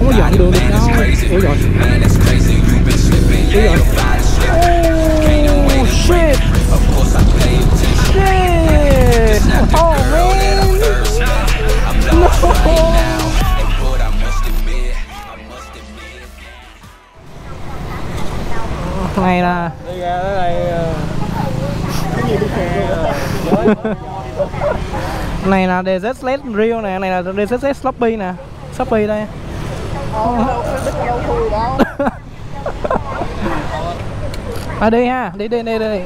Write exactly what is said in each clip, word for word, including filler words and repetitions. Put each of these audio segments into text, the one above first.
không có dọn đường được đâu. Ủa rồi. Ủa rồi. Oh shit. Shit. Oh man. No. Này là đi ra tới đây cái gì đi. Này là Desert Slate Real nè, này là Desert Sloppy nè, Sloppy đây. À đi ha, đi đi đi đi.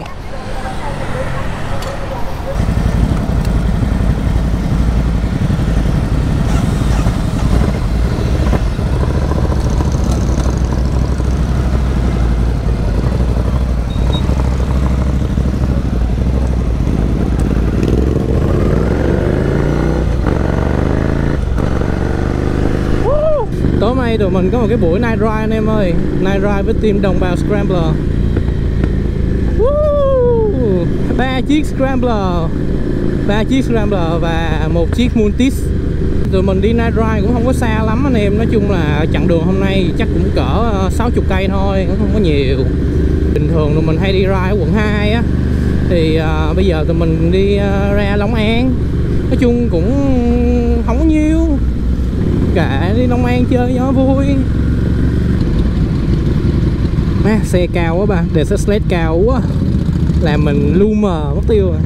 Tối nay tụi mình có một cái buổi Nightride anh em ơi, Nightride với team đồng bào Scrambler. Woo! ba chiếc Scrambler, ba chiếc Scrambler và một chiếc Multis. Tụi mình đi Nightride cũng không có xa lắm anh em, nói chung là chặng đường hôm nay chắc cũng cỡ sáu mươi cây thôi, cũng không có nhiều. Bình thường tụi mình hay đi ride ở quận hai á, thì uh, bây giờ tụi mình đi uh, ra Long An. Nói chung cũng không có nhiều. Cả đi Long An chơi nó vui. Má, xe cao quá bà, Desert Slate cao quá. Làm mình lu mờ mất tiêu rồi.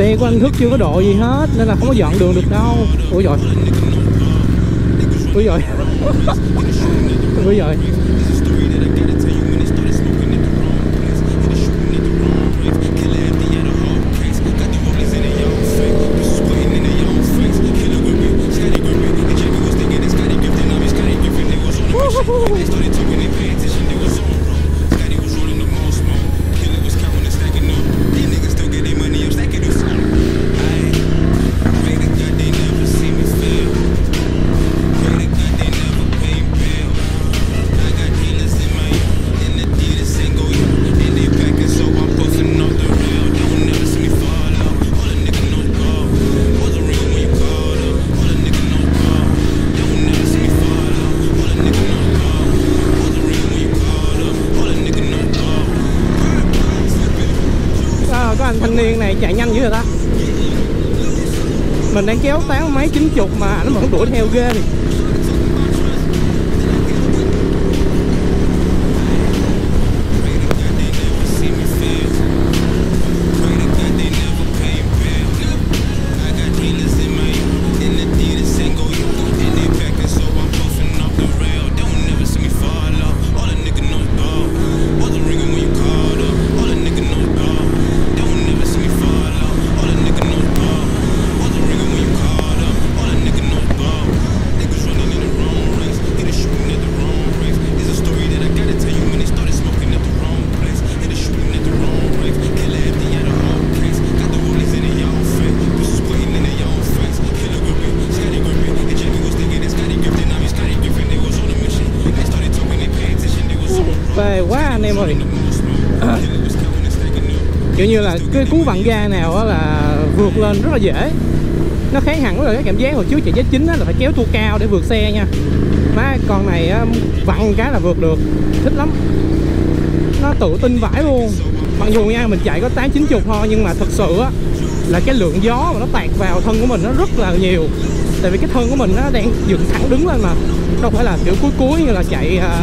Xe của anh Thức chưa có độ gì hết nên là không có dọn đường được đâu. Ủa giời. Ủa giời. Ủa giời. Thanh niên này chạy nhanh dữ rồi ta. Mình đang kéo tám mấy chín chục mà nó vẫn đuổi theo ghê này. Phê quá anh em ơi. À, kiểu như là cái cú vặn ga nào đó là vượt lên rất là dễ. Nó khác hẳn với cái cảm giác hồi trước chạy giá chính là phải kéo tua cao để vượt xe nha. Má con này á, vặn cái là vượt được. Thích lắm. Nó tự tin vãi luôn. Mặc dù nha mình chạy có tám chín mươi thôi, nhưng mà thật sự á, là cái lượng gió mà nó tạt vào thân của mình nó rất là nhiều. Tại vì cái thân của mình nó đang dựng thẳng đứng lên mà, đâu phải là kiểu cuối cuối như là chạy à,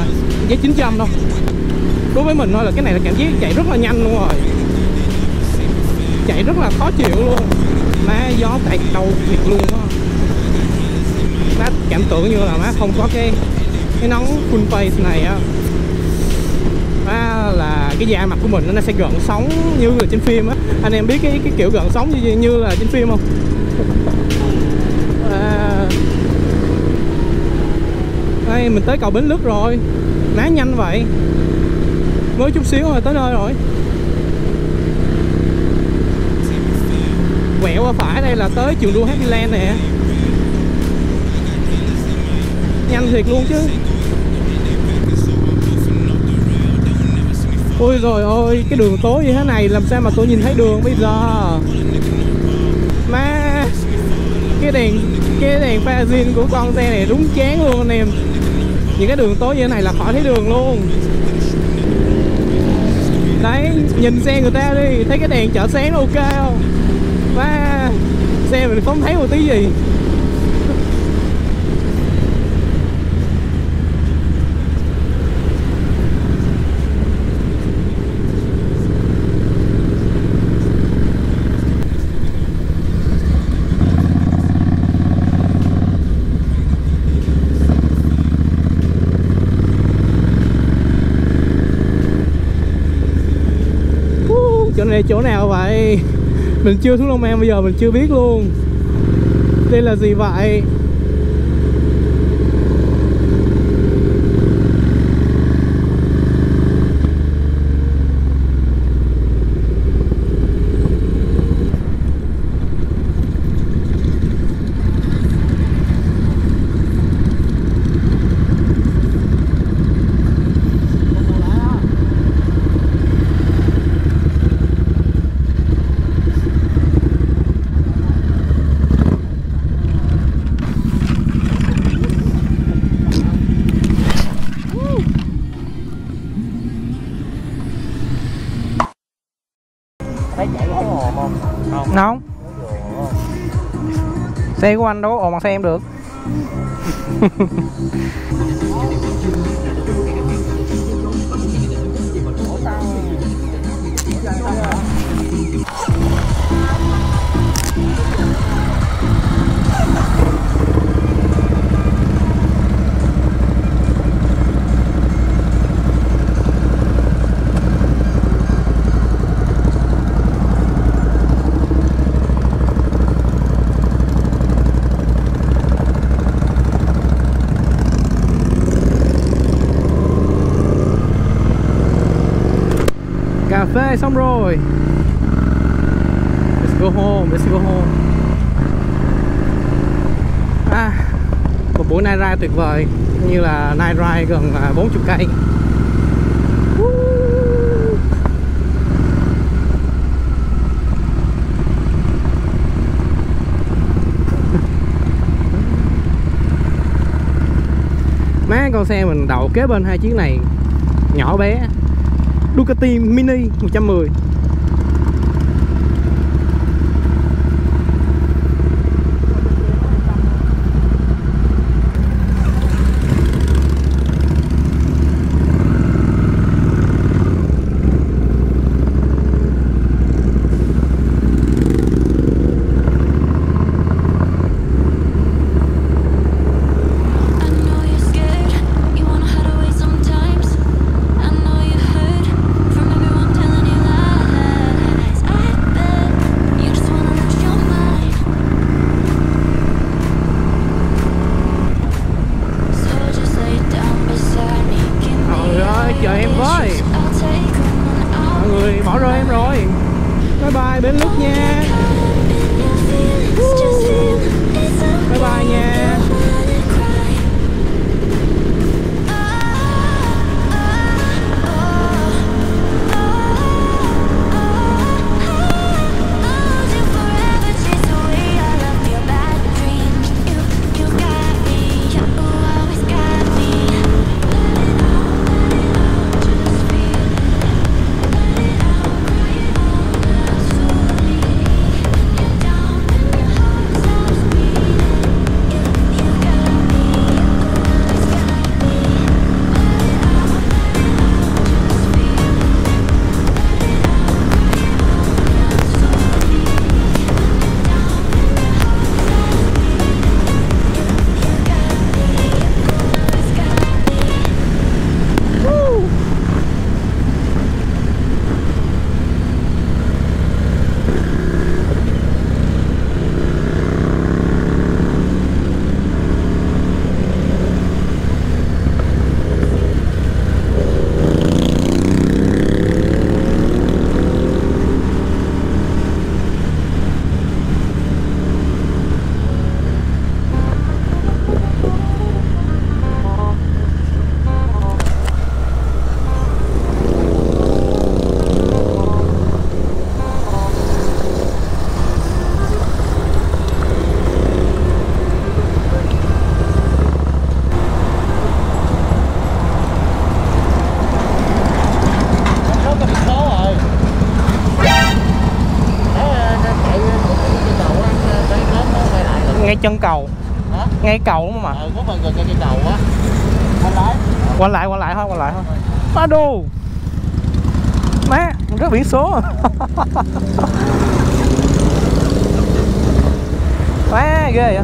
giá chín trăm đâu. Đối với mình thôi là cái này là cảm giác chạy rất là nhanh luôn rồi, chạy rất là khó chịu luôn. Má gió tạt đầu thiệt luôn đó. mát cảm tưởng như là mát không có cái cái nóng full face này á, à, là cái da mặt của mình nó sẽ gợn sóng như là trên phim á. Anh em biết cái, cái kiểu gợn sóng như, như là trên phim không? À, đây mình tới cầu Bến Lức rồi, ná nhanh vậy, mới chút xíu rồi tới nơi rồi. Quẹo qua phải đây là tới trường đua Happyland nè, nhanh thiệt luôn chứ. Ôi rồi ôi, cái đường tối như thế này làm sao mà tôi nhìn thấy đường bây giờ. Má, cái đèn cái đèn pha zin của con xe này đúng chán luôn anh em. Những cái đường tối như thế này là khỏi thấy đường luôn. Đấy, nhìn xe người ta đi, thấy cái đèn chợ sáng ok không? Má, xe mình không thấy một tí gì. Đây chỗ nào vậy? Mình chưa xuống Long An bây giờ mình chưa biết luôn. Đây là gì vậy? Không, xe của anh đâu có ồn bằng xe em được. Đây xong rồi. Let's go home, let's go home. À, một buổi Nightride tuyệt vời, như là Nightride gần bốn mươi cây. Má, con xe mình đậu kế bên hai chiếc này nhỏ bé. Ducati Mini một trăm mười. ngay chân cầu. Hả? Ngay cầu mà. Ừ, có gần cây cầu á. Qua lái. Qua lại, qua lại thôi, qua lại thôi. Má đù. Má, rất biển số. Má ghê vậy.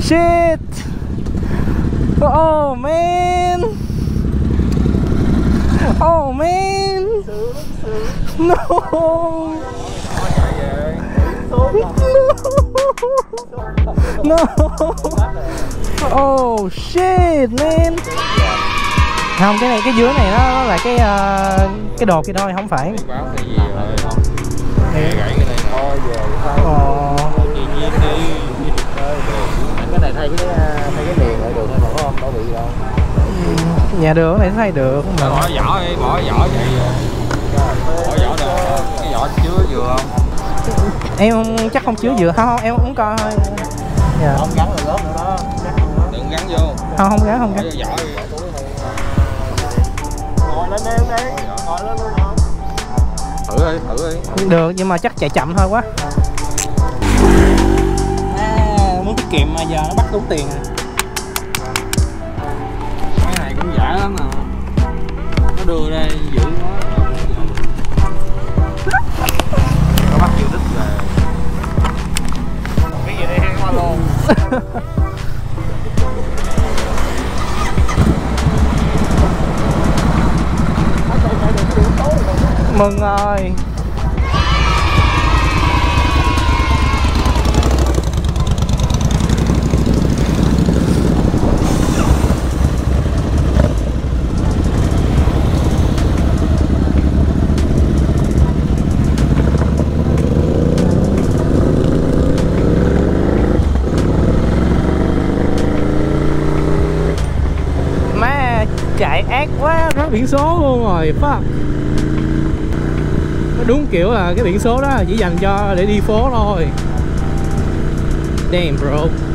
Shit! Oh man! Oh man! No! No! Oh shit man! Không, cái này, cái dưới này nó, nó là cái uh, cái đột kia thôi, không phải. Cái này thay cái thay cái liền lại được thôi mà, có không đâu bị đâu. Nhà đường này thay được mà. Bỏ vỏ đi, bỏ vỏ vậy. Bỏ vỏ được. Cái vỏ chứa dừa không? Em chắc không chứa dừa, không, không em uống coi thôi. Dạ. Không gắn được lớp nữa đó. Đừng gắn vô. Không không gắn, không gắn. Vỏ đi. Ngồi lên em đi. Ngồi lên luôn. Thử đi, thử đi. Được nhưng mà chắc chạy chậm thôi quá. Muốn tiết kiệm mà giờ nó bắt tốn tiền à. Cái này cũng giả lắm mà. Nó đưa đây giữ nó. Nó bắt vô đích là cái gì đây hay qua luôn. Mừng rồi. Chạy ác quá, rớt biển số luôn rồi. Fuck. Đúng kiểu là cái biển số đó chỉ dành cho để đi phố thôi. Damn bro.